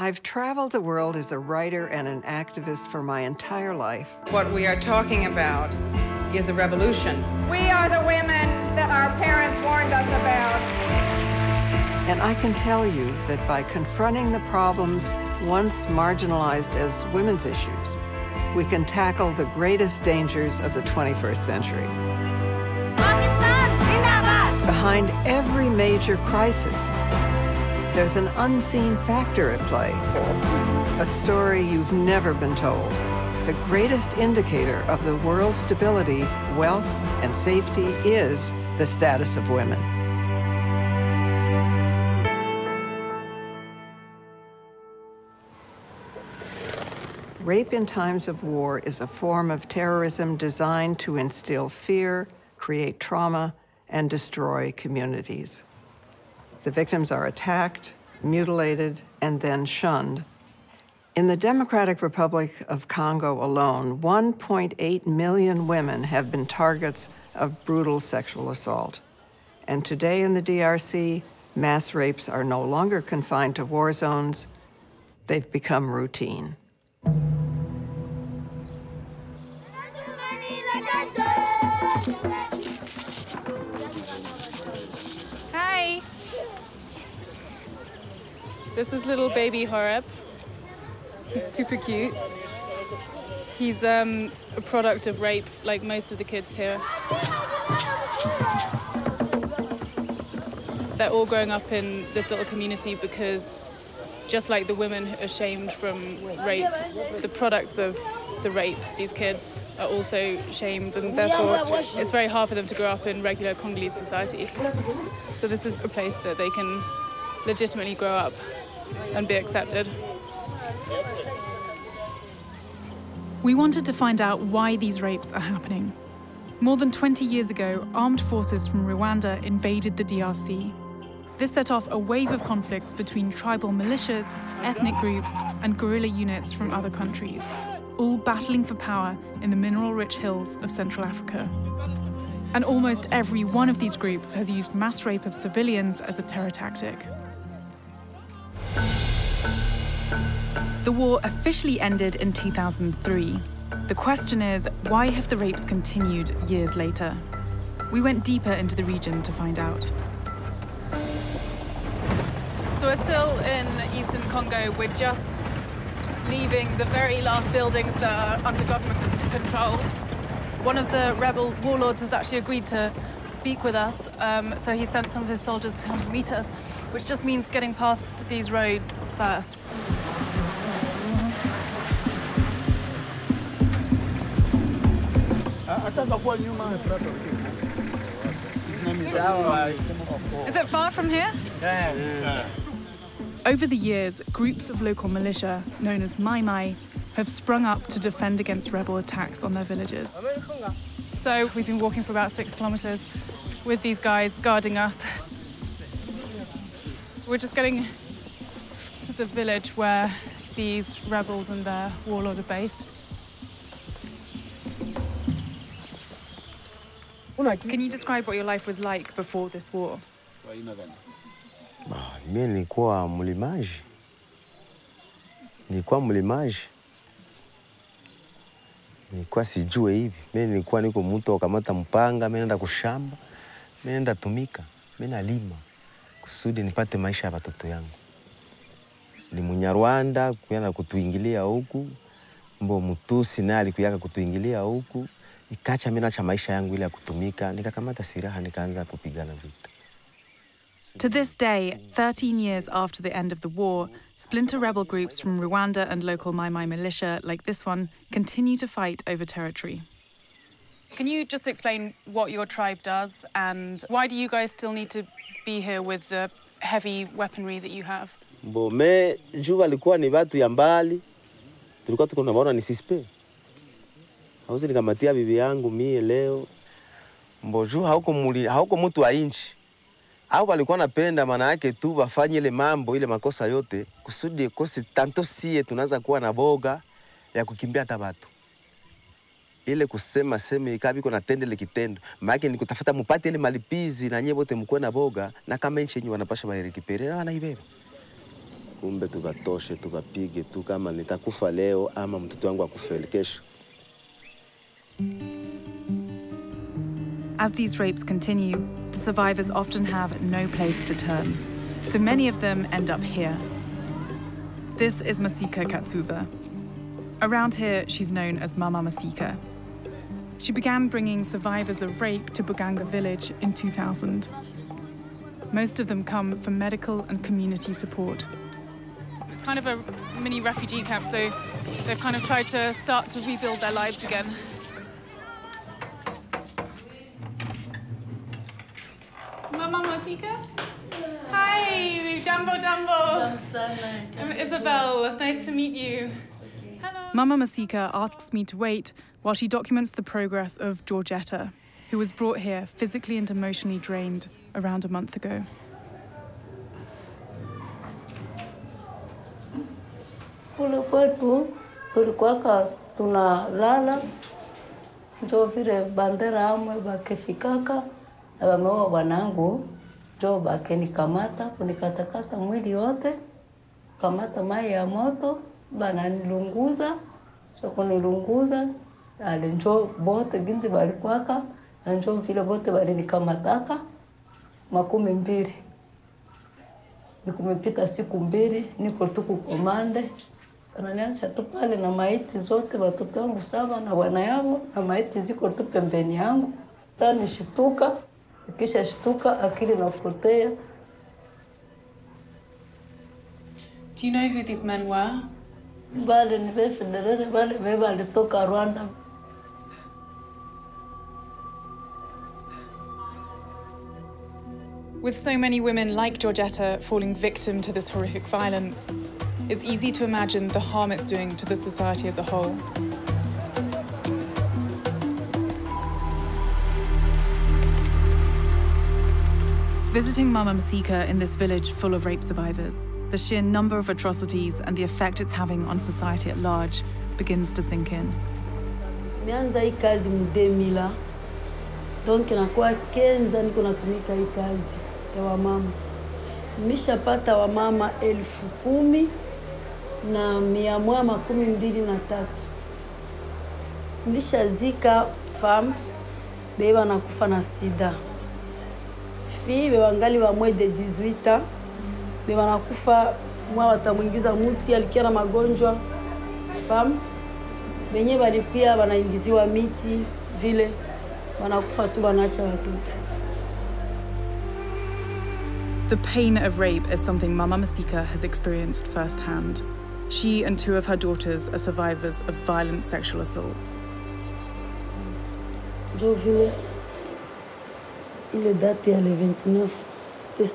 I've traveled the world as a writer and an activist for my entire life. What we are talking about is a revolution. We are the women that our parents warned us about. And I can tell you that by confronting the problems once marginalized as women's issues, we can tackle the greatest dangers of the 21st century. Pakistan, Zindabad! Behind every major crisis, there's an unseen factor at play, a story you've never been told, the greatest indicator of the world's stability, wealth, and safety is the status of women. Rape in times of war is a form of terrorism designed to instill fear, create trauma, and destroy communities. The victims are attacked, mutilated, and then shunned. In the Democratic Republic of Congo alone, 1.8 million women have been targets of brutal sexual assault. And today in the DRC, mass rapes are no longer confined to war zones. They've become routine. Hi. This is little baby Horeb. He's super cute. He's a product of rape, like most of the kids here. They're all growing up in this little community because just like the women are shamed from rape, the products of the rape, these kids, are also shamed, and therefore it's very hard for them to grow up in regular Congolese society. So this is a place that they can legitimately grow up and be accepted. We wanted to find out why these rapes are happening. More than 20 years ago, armed forces from Rwanda invaded the DRC. This set off a wave of conflicts between tribal militias, ethnic groups, and guerrilla units from other countries, all battling for power in the mineral-rich hills of Central Africa. And almost every one of these groups has used mass rape of civilians as a terror tactic. The war officially ended in 2003. The question is, why have the rapes continued years later? We went deeper into the region to find out. So we're still in eastern Congo. We're just leaving the very last buildings that are under government control. One of the rebel warlords has actually agreed to speak with us, so he sent some of his soldiers to come meet us, which just means getting past these roads first. Is it far from here? Yeah. Yeah. Over the years, groups of local militia, known as Mai-Mai, have sprung up to defend against rebel attacks on their villages. So we've been walking for about 6 kilometers with these guys guarding us. We're just getting to the village where these rebels and their warlord are based. Can you describe what your life was like before this war? To this day, 13 years after the end of the war, splinter rebel groups from Rwanda and local Mai-Mai militia like this one continue to fight over territory. Can you just explain what your tribe does and why do you guys still need to be here with the heavy weaponry that you have? kumbe tukatoshe, tukapige tu kama nitakufa leo ama mtoto wangu akufe kesho. As these rapes continue, the survivors often have no place to turn. So many of them end up here. This is Masika Katsuba. Around here, she's known as Mama Masika. She began bringing survivors of rape to Buganga village in 2000. Most of them come for medical and community support. It's kind of a mini refugee camp, so they've kind of tried to start to rebuild their lives again. Mama Masika? Hi, Jambo Jambo. I'm Isabel, nice to meet you. Hello. Mama Masika asks me to wait while she documents the progress of Georgetta, who was brought here physically and emotionally drained around a month ago. Do you know who these men were? With so many women like Georgetta falling victim to this horrific violence, it's easy to imagine the harm it's doing to the society as a whole. Visiting Mama Masika in this village full of rape survivors, the sheer number of atrocities and the effect it's having on society at large begins to sink in. The pain of rape is something Mama Masika has experienced firsthand. She and two of her daughters are survivors of violent sexual assaults. This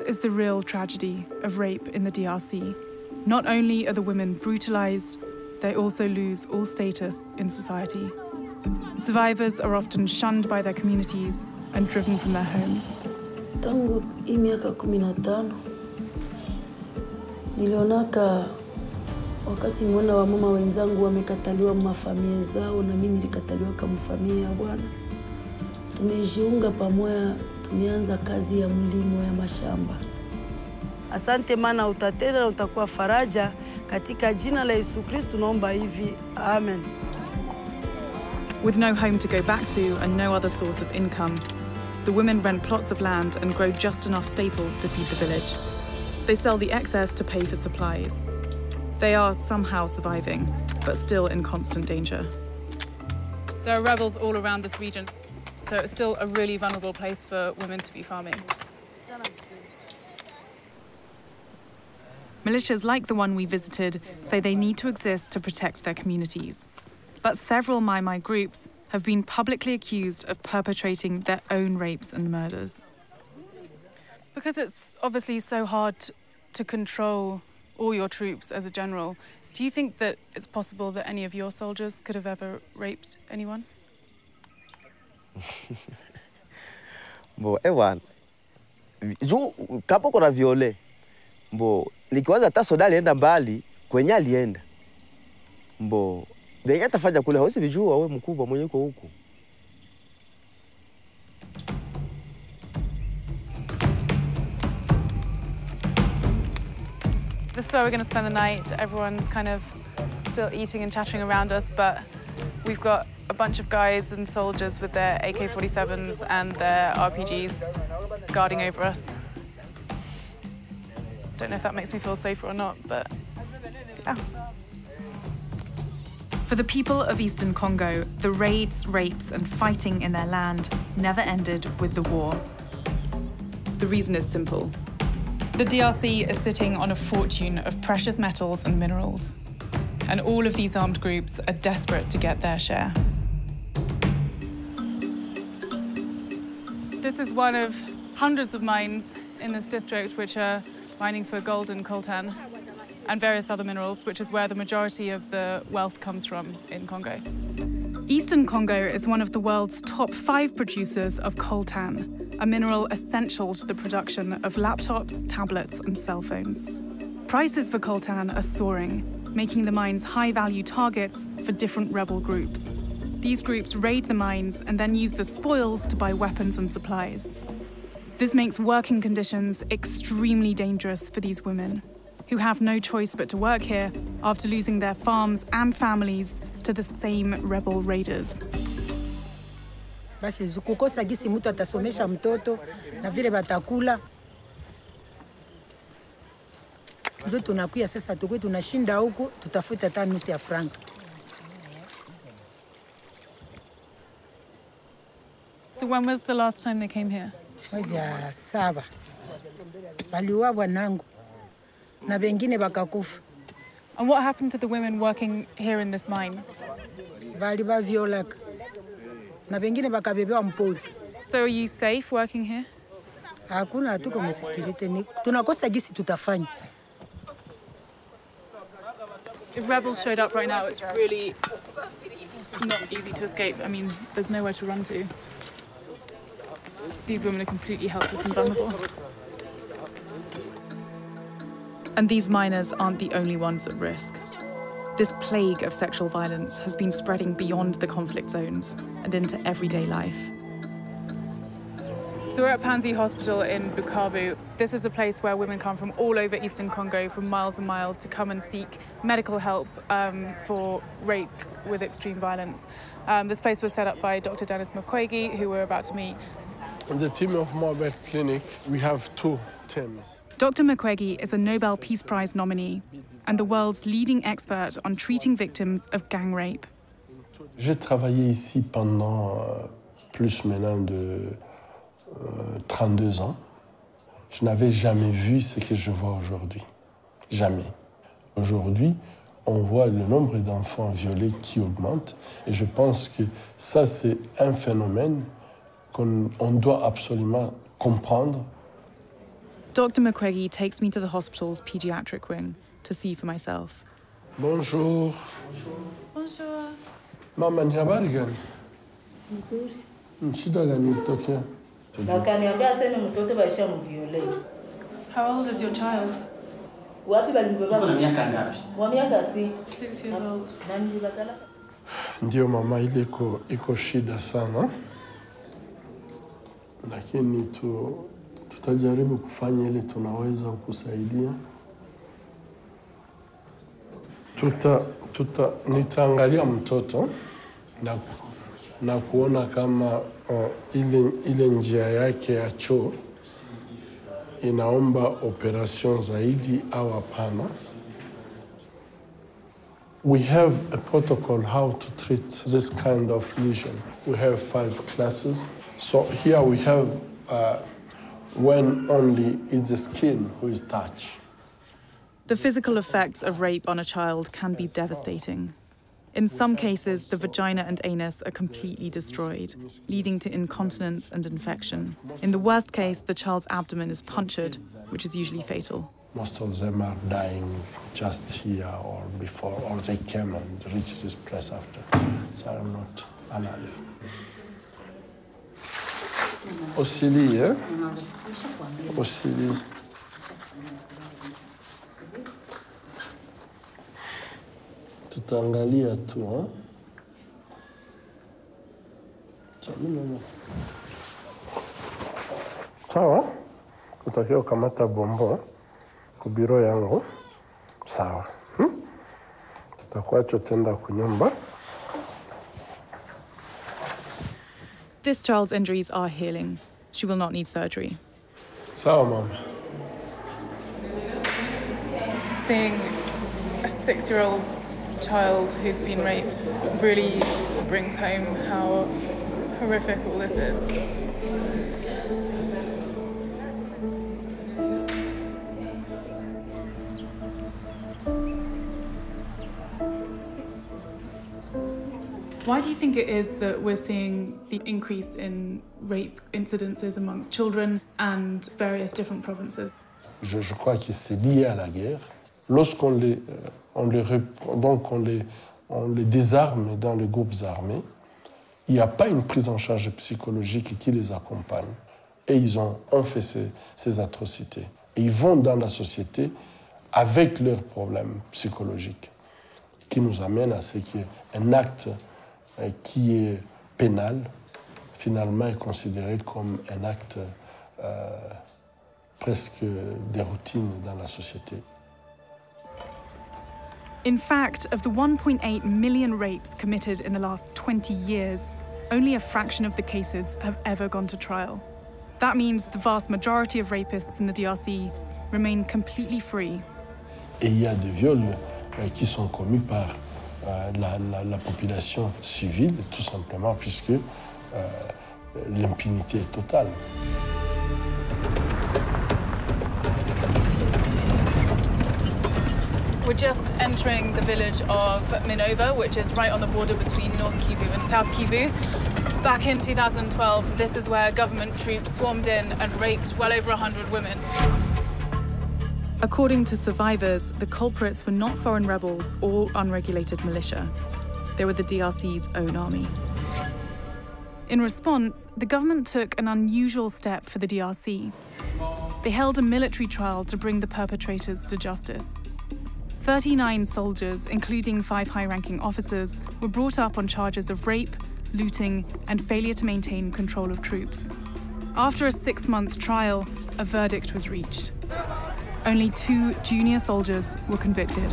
is the real tragedy of rape in the DRC. Not only are the women brutalized, they also lose all status in society. Survivors are often shunned by their communities and driven from their homes. Asante mana utatenda na utakuwa faraja katika jina la Yesu Kristo naomba hivi. Amen. With no home to go back to and no other source of income, the women rent plots of land and grow just enough staples to feed the village. They sell the excess to pay for supplies. They are somehow surviving, but still in constant danger. There are rebels all around this region, so it's still a really vulnerable place for women to be farming. Militias like the one we visited say they need to exist to protect their communities. But several Mai-Mai groups have been publicly accused of perpetrating their own rapes and murders. Because it's obviously so hard to control all your troops as a general, do you think that it's possible that any of your soldiers could have ever raped anyone? Bo ewan jo kapo kora viole bo nikiwaza hata soda alienda mbali kwenye alienda bo denga tafanya kule hausi vijua wewe mkubwa mwenye uko huko. This is where we're going to spend the night. Everyone's kind of still eating and chattering around us, but we've got a bunch of guys and soldiers with their AK-47s and their RPGs guarding over us. Don't know if that makes me feel safer or not, but yeah. For the people of Eastern Congo, the raids, rapes, and fighting in their land never ended with the war. The reason is simple. The DRC is sitting on a fortune of precious metals and minerals. And all of these armed groups are desperate to get their share. This is one of hundreds of mines in this district which are mining for gold and coltan and various other minerals, which is where the majority of the wealth comes from in Congo. Eastern Congo is one of the world's top 5 producers of coltan, a mineral essential to the production of laptops, tablets and cell phones. Prices for coltan are soaring, making the mines high-value targets for different rebel groups. These groups raid the mines and then use the spoils to buy weapons and supplies. This makes working conditions extremely dangerous for these women, who have no choice but to work here after losing their farms and families to the same rebel raiders. So when was the last time they came here? And what happened to the women working here in this mine? So are you safe working here? If rebels showed up right now, it's really not easy to escape. I mean, there's nowhere to run to. These women are completely helpless and vulnerable. And these miners aren't the only ones at risk. This plague of sexual violence has been spreading beyond the conflict zones and into everyday life. So we're at Panzi Hospital in Bukavu. This is a place where women come from all over Eastern Congo, from miles and miles, to come and seek medical help for rape with extreme violence. This place was set up by Dr. Denis Mukwege, who we're about to meet. On the team of Moabed Clinic, we have 2 teams. Dr. Mukwege is a Nobel Peace Prize nominee and the world's leading expert on treating victims of gang rape. J'ai travaillé ici pendant plus maintenant de 32 ans, je n'avais jamais vu ce que je vois aujourd'hui. Jamais. Aujourd'hui, on voit le nombre d'enfants violés qui augmente et je pense que ça, c'est un phénomène qu'on doit absolument comprendre. Dr. Mukwege takes me to the hospital's pediatric wing to see for myself. Bonjour. Bonjour. Mama, ni habari gani? Nzuri. Shida gani kutokea? How old is your child? 6 years old. Ndio mama iko shida sana. Lakini tutajaribu kufanya ile tunaweza kusaidia. Nitaangalia mtoto na na kuona kama ile njia yake ya choo inaomba operation zaidi au hapana. We have a protocol how to treat this kind of lesion. We have 5 classes. So here we have when only it's the skin who is touched. The physical effects of rape on a child can be devastating. In some cases, the vagina and anus are completely destroyed, leading to incontinence and infection. In the worst case, the child's abdomen is punctured, which is usually fatal. Most of them are dying just here or before, or they came and reached this place after. They are not alive. Osili, eh? Osili. Tutaangalia tu, sawa? Utakiwa kamata bombo kubiro yangu, sawa? Tutakuwa chotenda kunyumba. This child's injuries are healing. She will not need surgery. Sawa, mom. Seeing a 6-year-old child who's been raped really brings home how horrific all this is. Why do you think it is that we're seeing the increase in rape incidences amongst children and various different provinces? Je crois que c'est lié à la guerre. Lorsqu'on les désarme dans les groupes armés, il n'y a pas une prise en charge psychologique qui les accompagne. Et ils ont fait ces atrocités. Et ils vont dans la société avec leurs problèmes psychologiques, qui nous amène à ce qu'un acte qui est pénal, finalement, est considéré comme un acte presque des routines dans la société. In fact, of the 1.8 million rapes committed in the last 20 years, only a fraction of the cases have ever gone to trial. That means the vast majority of rapists in the DRC remain completely free. Et il y a des viols qui sont commis par la population civile, tout simplement, puisque l'impunité est totale. We're just entering the village of Minova, which is right on the border between North Kivu and South Kivu. Back in 2012, this is where government troops swarmed in and raped well over 100 women. According to survivors, the culprits were not foreign rebels or unregulated militia. They were the DRC's own army. In response, the government took an unusual step for the DRC. They held a military trial to bring the perpetrators to justice. 39 soldiers, including 5 high-ranking officers, were brought up on charges of rape, looting, and failure to maintain control of troops. After a 6-month trial, a verdict was reached. Only 2 junior soldiers were convicted.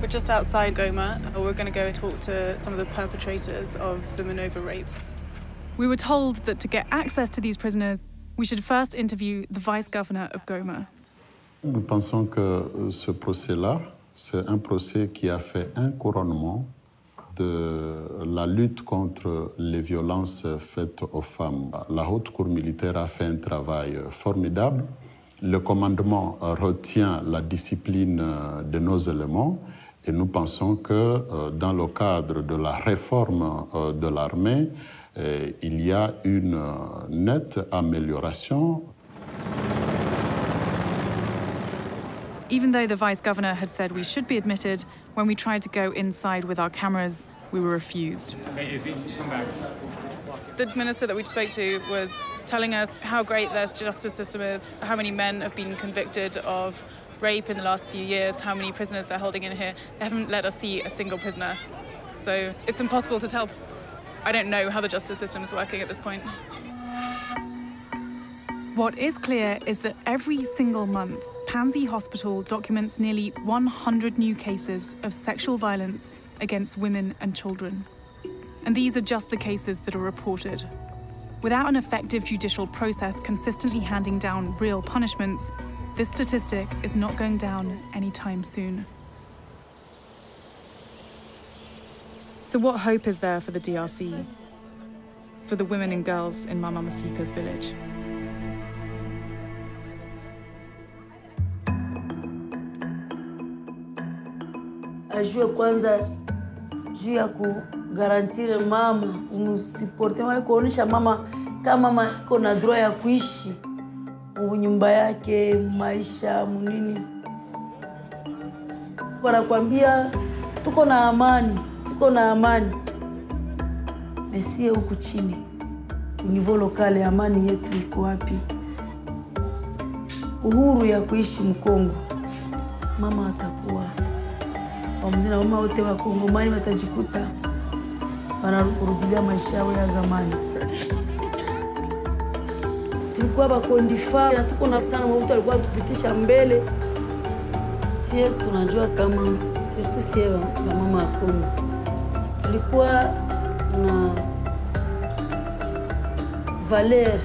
We're just outside Goma. We're going to go talk to some of the perpetrators of the Minova rape. We were told that to get access to these prisoners, we should first interview the vice-governor of Goma. Nous pensons que ce procès-là, c'est un procès qui a fait un couronnement de la lutte contre les violences faites aux femmes. La haute cour militaire a fait un travail formidable. Le commandement retient la discipline de nos éléments et nous pensons que dans le cadre de la réforme de l'armée, il y a une nette amélioration. Even though the vice-governor had said we should be admitted, when we tried to go inside with our cameras, we were refused. Hey, Izzy, come back. The minister that we spoke to was telling us how great their justice system is, how many men have been convicted of rape in the last few years, how many prisoners they're holding in here. They haven't let us see a single prisoner. So it's impossible to tell. I don't know how the justice system is working at this point. What is clear is that every single month, Panzi Hospital documents nearly 100 new cases of sexual violence against women and children. And these are just the cases that are reported. Without an effective judicial process consistently handing down real punishments, this statistic is not going down anytime soon. So what hope is there for the DRC? For the women and girls in Mama Masika's village? Ajue kwanza juu ya kugarantire mama kumsuporte wao kuonesha mama kama mama iko na droit ya kuishi nyumba yake maisha munini. Wanakuambia tuko na amani mesie huku chini. Univo lokale amani yetu iko wapi? Uhuru ya kuishi Mkongo. Mama atakuwa pamoja mama wote wa Kongo mali watajikuta wanarudia maisha yao ya zamani. Tulikuwa bakondifa na tuko na sana mtu alikuwa tupitisha mbele. Sie tunajua kama sisi siewa na mama wa Kongo. Tulikuwa na Valer.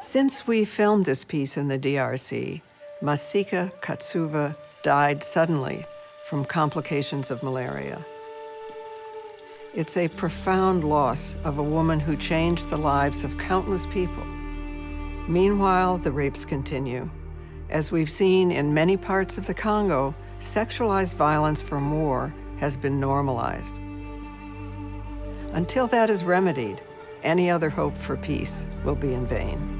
Since we filmed this piece in the DRC, Masika Katsuba died suddenly from complications of malaria. It's a profound loss of a woman who changed the lives of countless people. Meanwhile, the rapes continue. As we've seen in many parts of the Congo, sexualized violence from war has been normalized. Until that is remedied, any other hope for peace will be in vain.